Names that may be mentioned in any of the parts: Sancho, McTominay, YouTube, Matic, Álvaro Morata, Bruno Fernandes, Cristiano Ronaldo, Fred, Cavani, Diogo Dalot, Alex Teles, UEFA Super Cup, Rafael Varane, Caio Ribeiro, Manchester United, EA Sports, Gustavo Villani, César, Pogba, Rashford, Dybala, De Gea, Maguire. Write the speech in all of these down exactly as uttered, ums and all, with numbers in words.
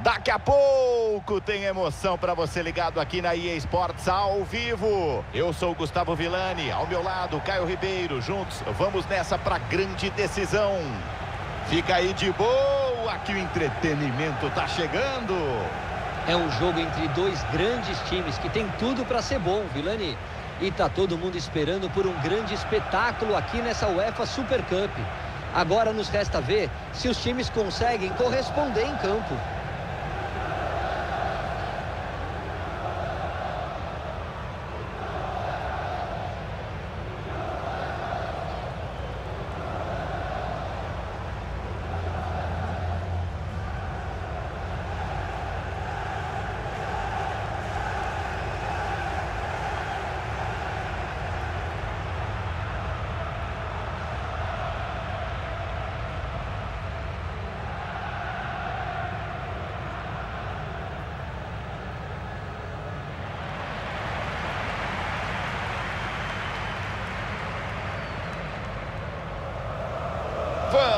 Daqui a pouco tem emoção para você ligado aqui na E A Sports ao vivo. Eu sou o Gustavo Villani, ao meu lado Caio Ribeiro. Juntos vamos nessa para grande decisão. Fica aí de boa que o entretenimento tá chegando. É um jogo entre dois grandes times que tem tudo para ser bom, Villani. E tá todo mundo esperando por um grande espetáculo aqui nessa UEFA Super Cup. Agora nos resta ver se os times conseguem corresponder em campo.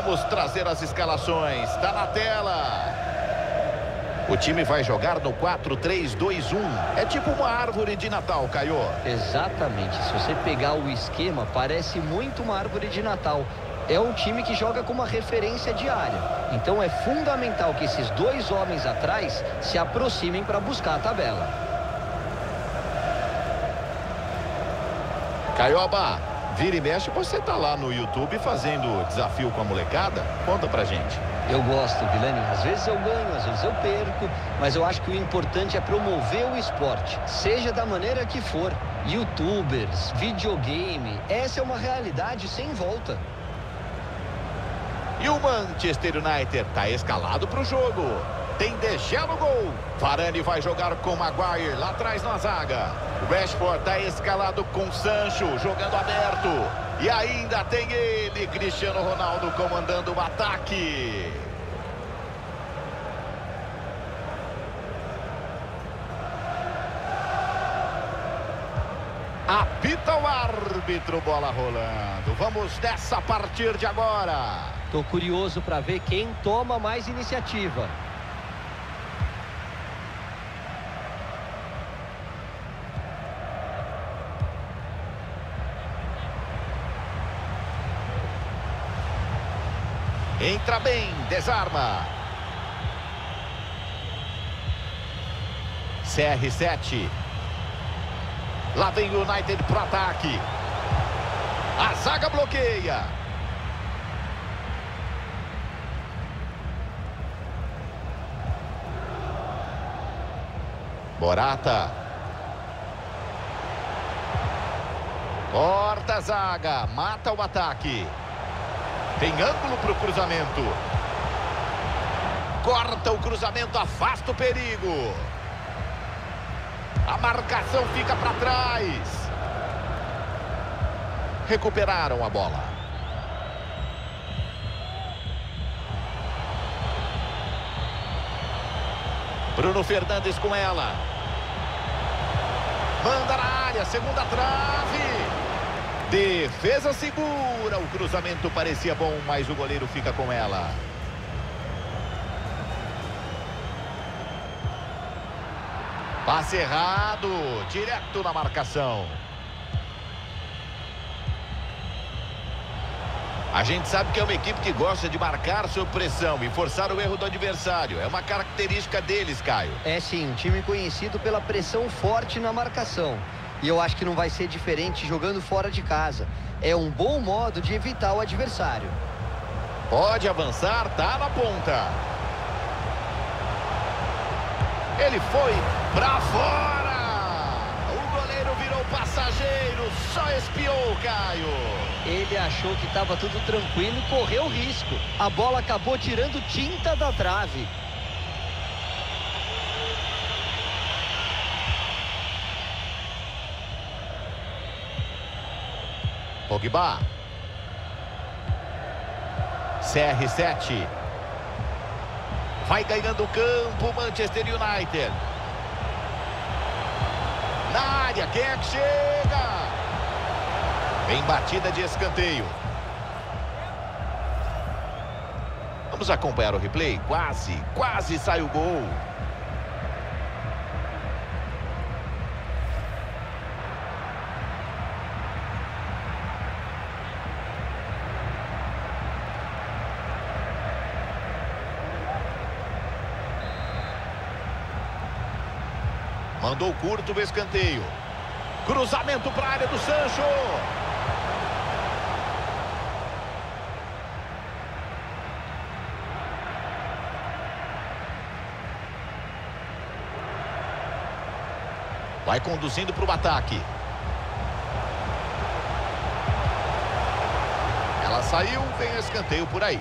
Vamos trazer as escalações, tá na tela. O time vai jogar no quatro três dois um. É tipo uma árvore de Natal, Caio. Exatamente, se você pegar o esquema, parece muito uma árvore de Natal. É um time que joga com uma referência diária. Então é fundamental que esses dois homens atrás se aproximem para buscar a tabela. Caioba. Vira e mexe, você tá lá no YouTube fazendo desafio com a molecada? Conta pra gente. Eu gosto, Villani. Às vezes eu ganho, às vezes eu perco, mas eu acho que o importante é promover o esporte, seja da maneira que for. Youtubers, videogame, essa é uma realidade sem volta. E o Manchester United tá escalado pro jogo. Tem De Gea no gol. Varane vai jogar com Maguire lá atrás na zaga. Rashford está escalado com Sancho, jogando aberto. E ainda tem ele, Cristiano Ronaldo, comandando o ataque. Apita o árbitro, bola rolando. Vamos nessa a partir de agora. Tô curioso para ver quem toma mais iniciativa. Entra bem, desarma. C R sete. Lá vem o United pro ataque. A zaga bloqueia. Morata. Corta a zaga, mata o ataque. Tem ângulo para o cruzamento. Corta o cruzamento, afasta o perigo. A marcação fica para trás. Recuperaram a bola. Bruno Fernandes com ela. Manda na área, segunda trave. Defesa segura, o cruzamento parecia bom, mas o goleiro fica com ela. Passe errado, direto na marcação. A gente sabe que é uma equipe que gosta de marcar sob pressão e forçar o erro do adversário. É uma característica deles, Caio. É sim, um time conhecido pela pressão forte na marcação. E eu acho que não vai ser diferente jogando fora de casa. É um bom modo de evitar o adversário. Pode avançar, tá na ponta. Ele foi pra fora. O goleiro virou passageiro, só espiou, Caio. Ele achou que estava tudo tranquilo e correu risco. A bola acabou tirando tinta da trave. Pogba. C R sete. Vai ganhando o campo, Manchester United. Na área, quem é que chega? Vem batida de escanteio. Vamos acompanhar o replay? Quase, quase sai o gol. Mandou curto o escanteio. Cruzamento para a área do Sancho. Vai conduzindo para o ataque. Ela saiu, vem o escanteio por aí.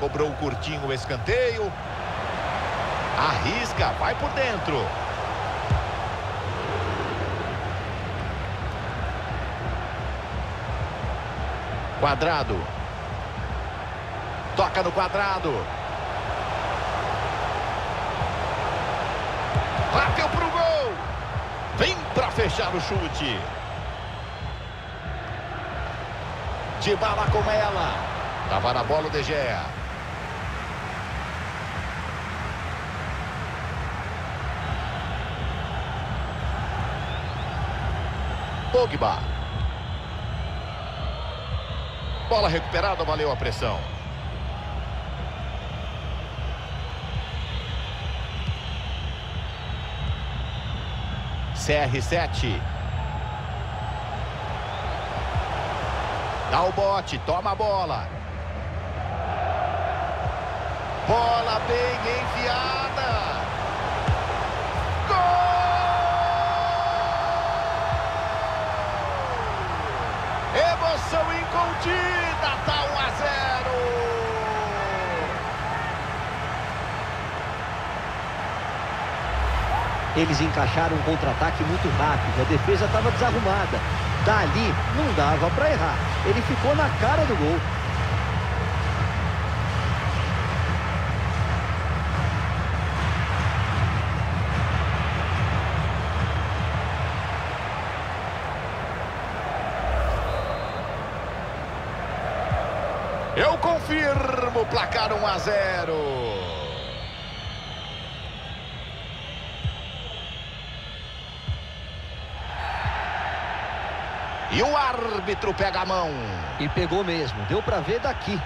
Cobrou curtinho o escanteio. Arrisca, vai por dentro. Quadrado. Toca no quadrado. Bateu pro gol. Vem pra fechar o chute. Dybala com ela. Tava na bola o De Gea. Pogba. Bola recuperada, valeu a pressão. C R sete. Dá o bote, toma a bola. Bola bem enfiada. Emoção incontida, tá um a zero. Eles encaixaram um contra-ataque muito rápido, a defesa estava desarrumada. Dali não dava para errar, ele ficou na cara do gol. Eu confirmo, placar um a zero. E o árbitro pega a mão. E pegou mesmo, deu pra ver daqui.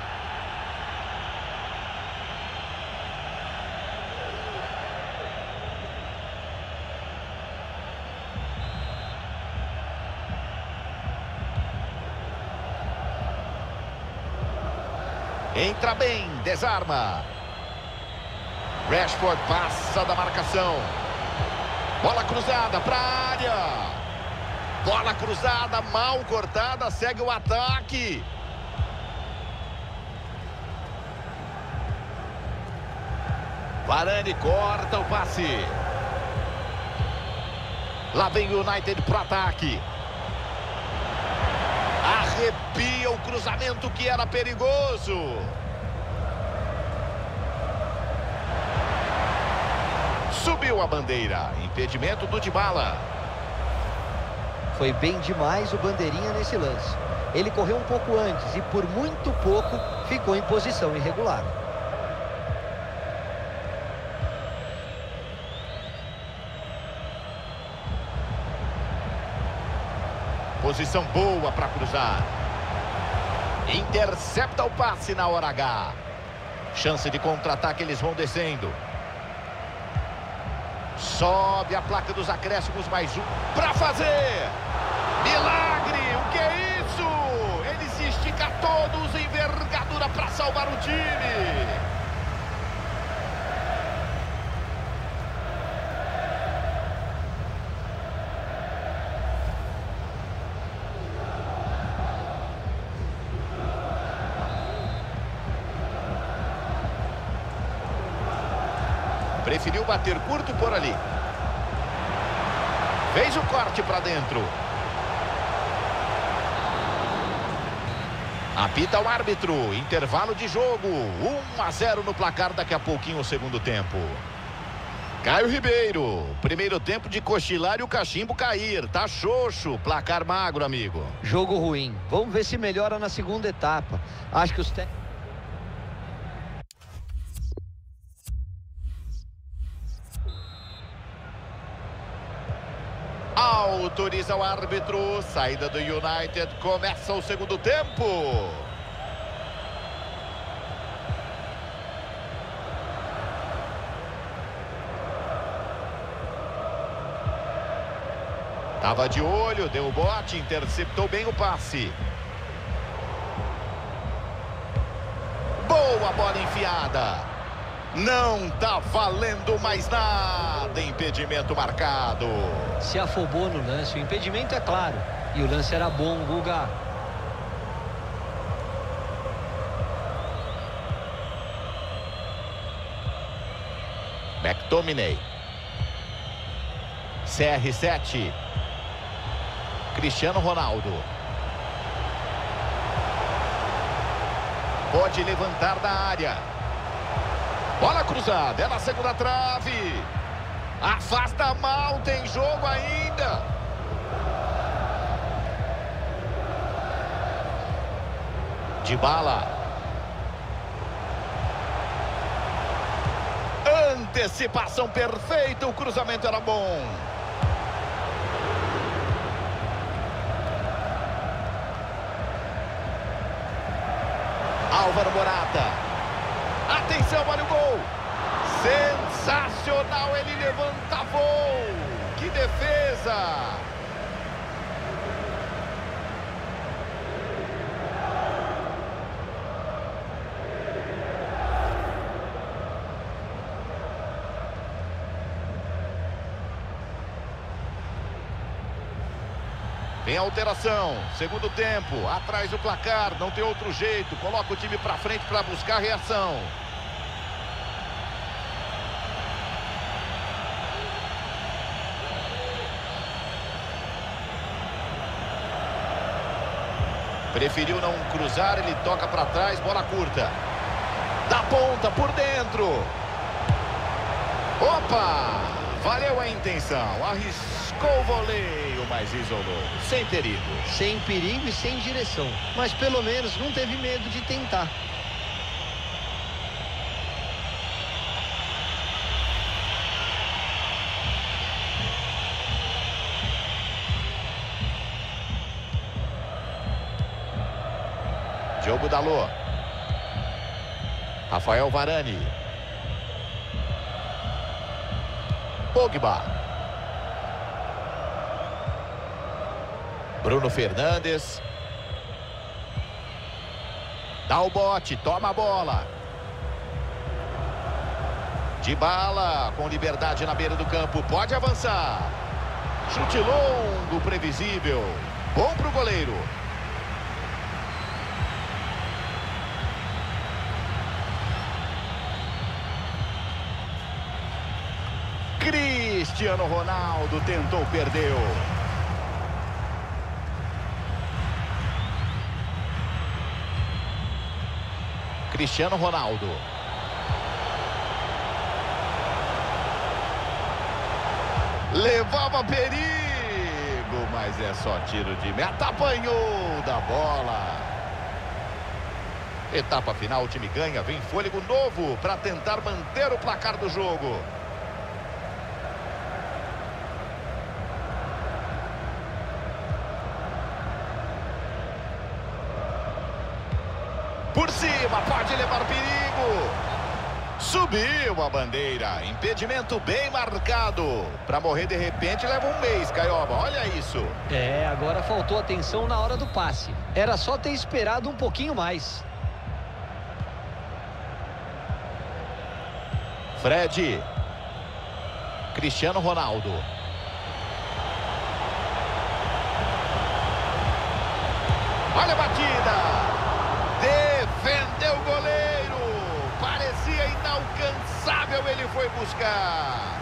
Entra bem, desarma. Rashford passa da marcação. Bola cruzada para a área. Bola cruzada, mal cortada, segue o ataque. Varane corta o passe. Lá vem o United para o ataque. Arrepia o cruzamento que era perigoso. Subiu a bandeira. Impedimento do Dybala. Foi bem demais o bandeirinha nesse lance. Ele correu um pouco antes e por muito pouco ficou em posição irregular. Posição boa para cruzar. Intercepta o passe na hora H. Chance de contra-ataque, eles vão descendo. Sobe a placa dos acréscimos, mais um para fazer. Milagre, o que é isso? Ele se estica todos, envergadura para salvar o time. Preferiu bater curto por ali. Fez o corte para dentro. Apita o árbitro, intervalo de jogo, um a zero no placar, daqui a pouquinho o segundo tempo. Caio Ribeiro, primeiro tempo de cochilar e o cachimbo cair, tá xoxo, placar magro, amigo. Jogo ruim, vamos ver se melhora na segunda etapa, acho que os te... Autoriza o árbitro, saída do United, começa o segundo tempo. Tava de olho, deu o bote, interceptou bem o passe. Boa bola enfiada. Não tá valendo mais nada, impedimento marcado. Se afobou no lance, o impedimento é claro. E o lance era bom, Guga. McTominay. C R sete. Cristiano Ronaldo. Pode levantar da área. Bola cruzada, é na segunda trave. Afasta mal, tem jogo ainda. Dybala. Antecipação perfeita, o cruzamento era bom. Álvaro Morata. Atenção, olha o gol. Sensacional, ele levanta voo. Que defesa. Tem alteração, segundo tempo, atrás do placar, não tem outro jeito, coloca o time pra frente pra buscar a reação. Preferiu não cruzar, ele toca pra trás, bola curta. Da ponta, por dentro. Opa! Valeu a intenção, arriscou o voleio, mas isolou, sem perigo. Sem perigo e sem direção, mas pelo menos não teve medo de tentar. Diogo Dalot. Rafael Varane. Pogba. Bruno Fernandes. Dá o bote, toma a bola. Dybala, com liberdade na beira do campo, pode avançar. Chute longo, previsível. Bom pro goleiro. Cristiano Ronaldo tentou, perdeu. Cristiano Ronaldo. Levava perigo, mas é só tiro de meta. Apanhou da bola. Etapa final, o time ganha, vem fôlego novo para tentar manter o placar do jogo. Por cima, pode levar perigo. Subiu a bandeira. Impedimento bem marcado. Pra morrer de repente leva um mês, Caioba. Olha isso. É, agora faltou atenção na hora do passe. Era só ter esperado um pouquinho mais. Fred. Cristiano Ronaldo. Olha a batida. Defendeu o goleiro. Parecia inalcançável, ele foi buscar.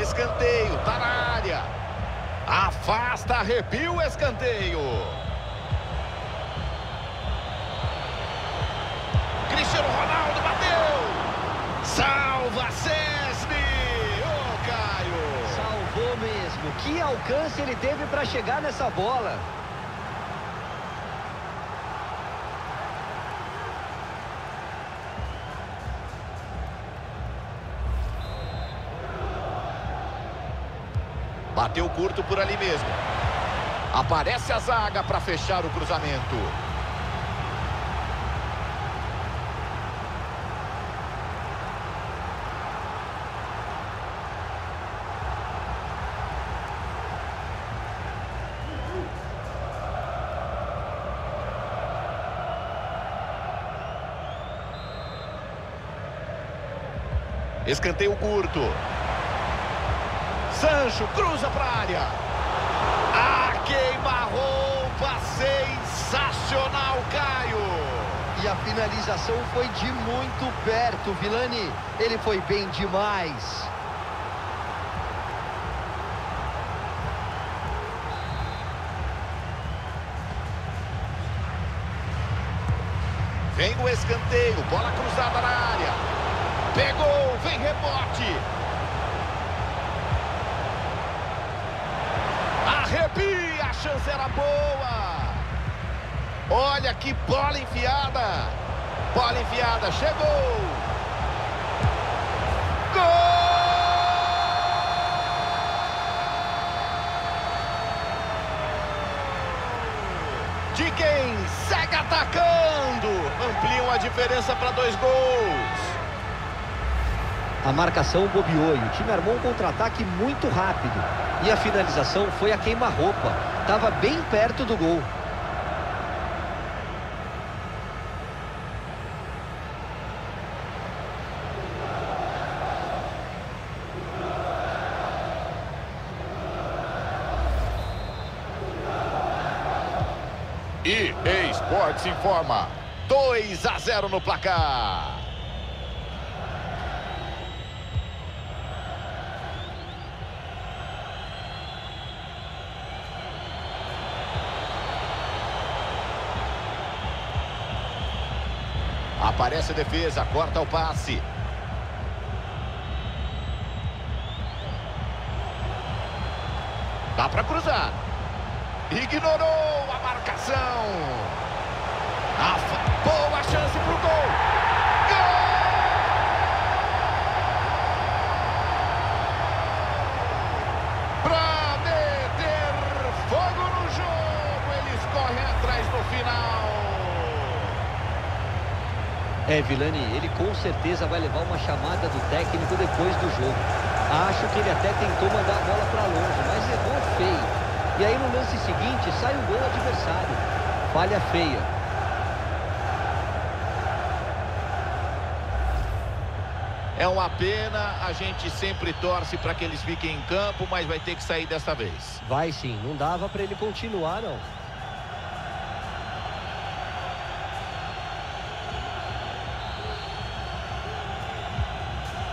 Escanteio, tá na área. Afasta, arrepia o escanteio. Cristiano Ronaldo bateu. Salva César. Ô, Caio. Salvou mesmo. Que alcance ele teve para chegar nessa bola. Bateu curto por ali mesmo. Aparece a zaga para fechar o cruzamento. Escanteio curto. Sancho cruza para a área. Ah, queima-roupa sensacional, Caio. E a finalização foi de muito perto, Villani. Ele foi bem demais. Vem o escanteio, bola cruzada na área. Pegou, vem rebote. Arrepia, a chance era boa. Olha que bola enfiada. Bola enfiada, chegou. Gol! De quem segue atacando. Ampliam a diferença para dois gols. A marcação bobeou e o time armou um contra-ataque muito rápido. E a finalização foi a queima-roupa. Estava bem perto do gol. E A Sports informa. dois a zero no placar. Aparece a defesa, corta o passe. Dá para cruzar. Ignorou a marcação. Boa a chance para o gol. Gol! Para meter fogo no jogo. Eles correm atrás no final. É, Villani, ele com certeza vai levar uma chamada do técnico depois do jogo. Acho que ele até tentou mandar a bola para longe, mas errou feio. E aí no lance seguinte sai um gol adversário. Falha feia. É uma pena, a gente sempre torce para que eles fiquem em campo, mas vai ter que sair dessa vez. Vai sim, não dava para ele continuar não.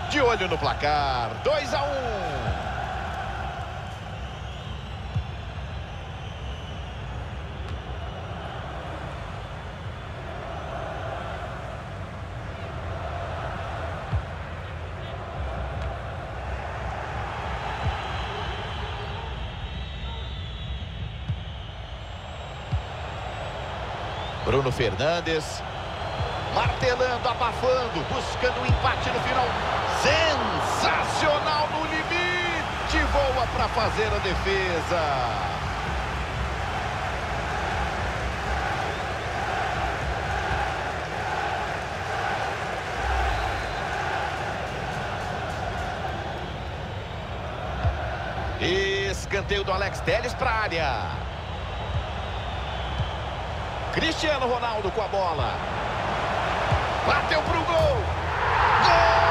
De olho no placar, dois a um. Bruno Fernandes martelando, abafando, buscando o empate no final. Sensacional no limite, voa para fazer a defesa. Escanteio do Alex Teles para a área. Cristiano Ronaldo com a bola. Bateu para o gol. Gol!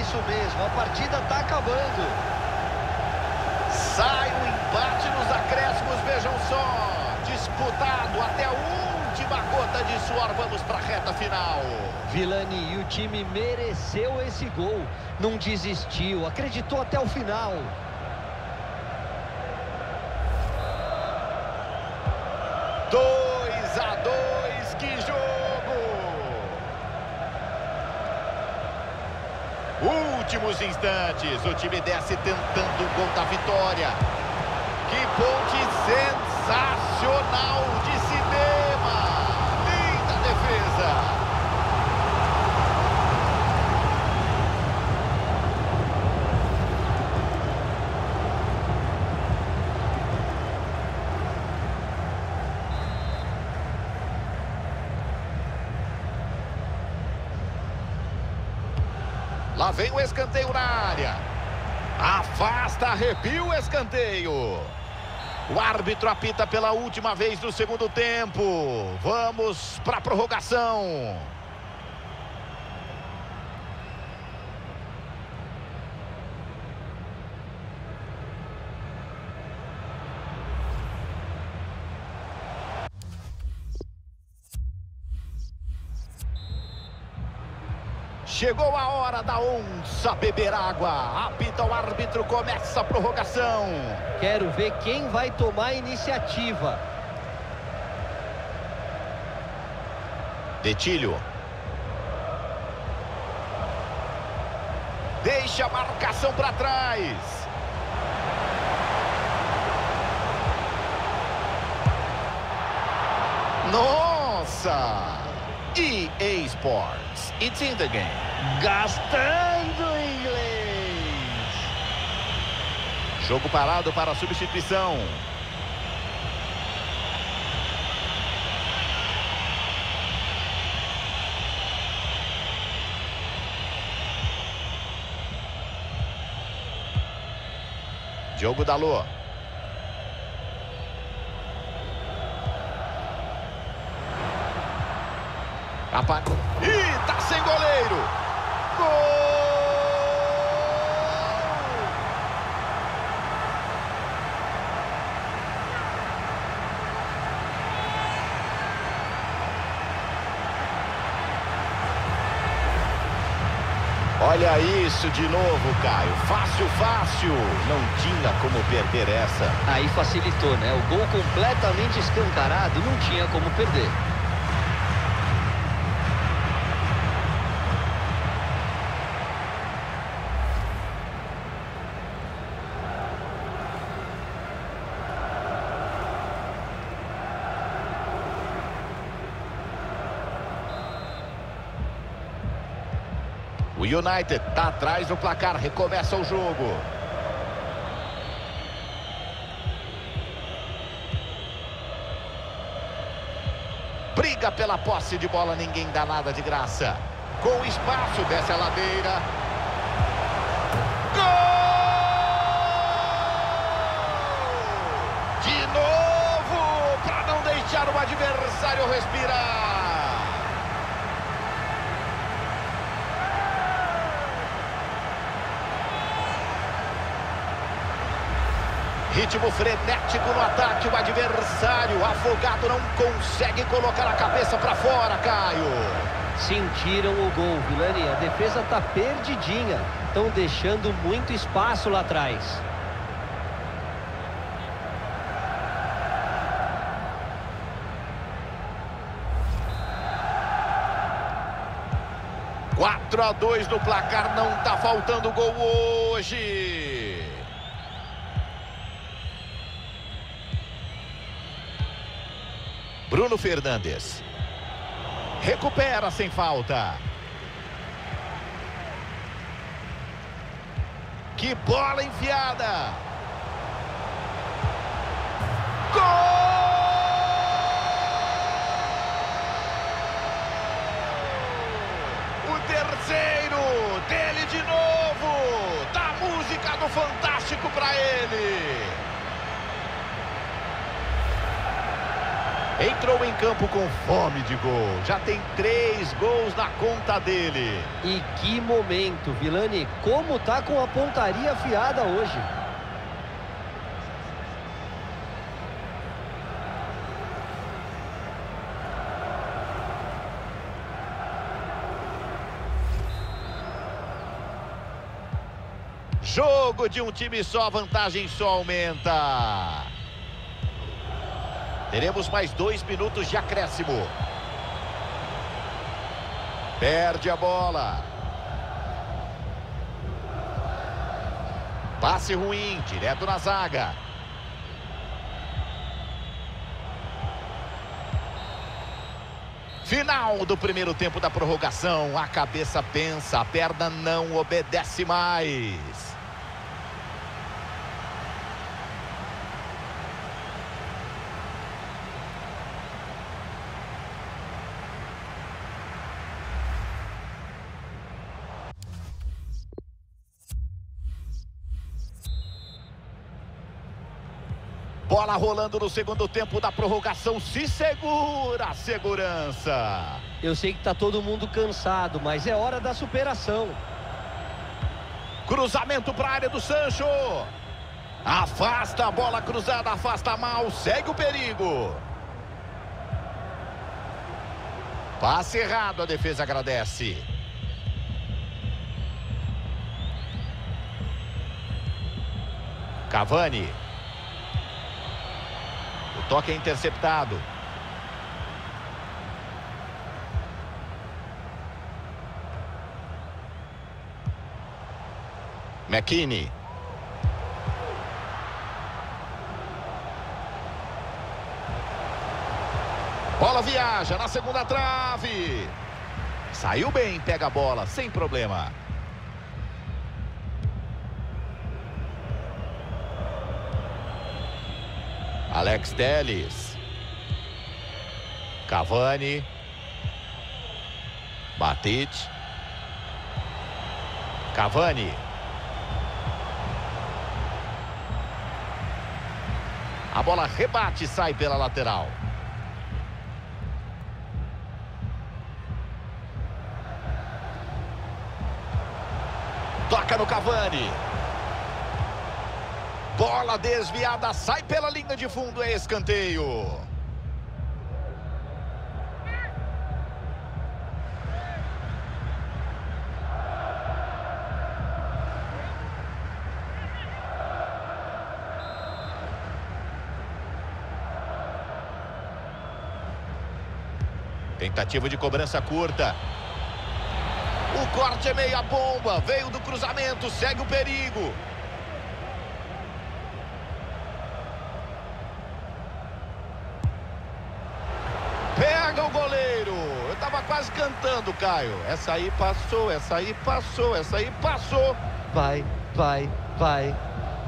Isso mesmo, a partida está acabando. acréscimos, vejam só, disputado até a última gota de suor, vamos para a reta final. Villani e o time mereceu esse gol, não desistiu, acreditou até o final. dois a dois, que jogo! Últimos instantes, o time desce tentando o gol da vitória. Que ponte sensacional de cinema! Linda defesa! Lá vem o escanteio na área. Afasta, arrepia o escanteio. O árbitro apita pela última vez no segundo tempo. Vamos para a prorrogação. Chegou a hora da onça beber água. Apita o árbitro, começa a prorrogação. Quero ver quem vai tomar a iniciativa. Detilho. Deixa a marcação para trás. Nossa! E A Sports, it's in the game. Gastando inglês. Jogo parado para a substituição. Diogo Dalot. E tá sem goleiro. Gol! Olha isso de novo, Caio. Fácil, fácil. Não tinha como perder essa. Aí facilitou, né? O gol completamente escancarado, não tinha como perder. O United está atrás no placar, recomeça o jogo. Briga pela posse de bola, ninguém dá nada de graça. Com espaço, desce a ladeira. Gol! De novo, para não deixar o adversário respirar. Ritmo frenético no ataque, o adversário afogado não consegue colocar a cabeça para fora, Caio. Sentiram o gol, Villani, a defesa está perdidinha, estão deixando muito espaço lá atrás. quatro a dois no placar, não tá faltando gol hoje. Bruno Fernandes. Recupera sem falta. Que bola enfiada. Gol! O terceiro dele de novo. Dá música do Fantástico para ele. Entrou em campo com fome de gol. Já tem três gols na conta dele. E que momento, Villani. Como tá com a pontaria afiada hoje. Jogo de um time só, a vantagem só aumenta. Teremos mais dois minutos de acréscimo. Perde a bola. Passe ruim, direto na zaga. Final do primeiro tempo da prorrogação. A cabeça pensa, a perna não obedece mais. Bola rolando no segundo tempo da prorrogação, se segura a segurança. Eu sei que tá todo mundo cansado, mas é hora da superação. Cruzamento para a área do Sancho. Afasta a bola cruzada, afasta mal, segue o perigo. Passe errado, a defesa agradece. Cavani. Toque é interceptado. McKinney. Bola viaja na segunda trave. Saiu bem, pega a bola, sem problema. Alex Teles. Cavani. Matic. Cavani. A bola rebate e sai pela lateral. Toca no Cavani. Bola desviada, sai pela linha de fundo, é escanteio. Tentativa de cobrança curta. O corte é meia bomba, veio do cruzamento, segue o perigo. Pega o goleiro. Eu tava quase cantando, Caio. Essa aí passou, essa aí passou, essa aí passou. Vai, vai, vai,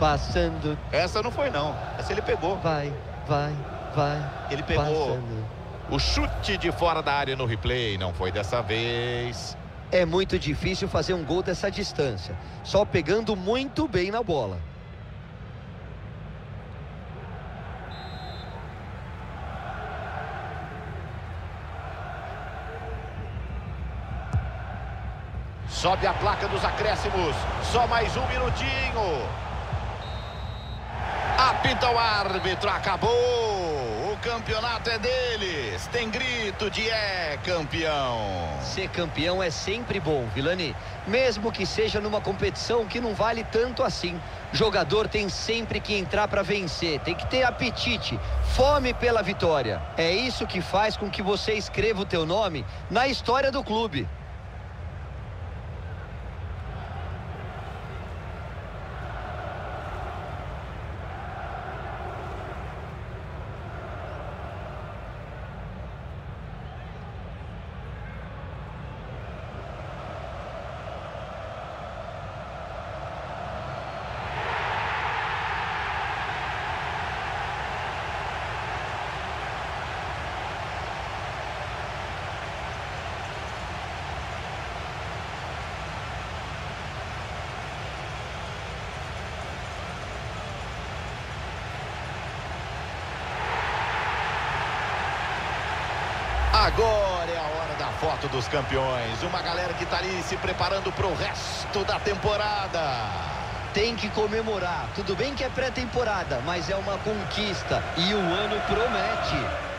passando. Essa não foi, não. Essa ele pegou. Vai, vai, vai. Ele pegou passando. O chute de fora da área no replay. Não foi dessa vez. É muito difícil fazer um gol dessa distância. Só pegando muito bem na bola. Sobe a placa dos acréscimos. Só mais um minutinho. Apita o árbitro. Acabou. O campeonato é deles. Tem grito de é campeão. Ser campeão é sempre bom, Villani. Mesmo que seja numa competição que não vale tanto assim. O jogador tem sempre que entrar para vencer. Tem que ter apetite, fome pela vitória. É isso que faz com que você escreva o teu nome na história do clube. Agora é a hora da foto dos campeões. Uma galera que tá ali se preparando pro resto da temporada. Tem que comemorar. Tudo bem que é pré-temporada, mas é uma conquista. E o ano promete.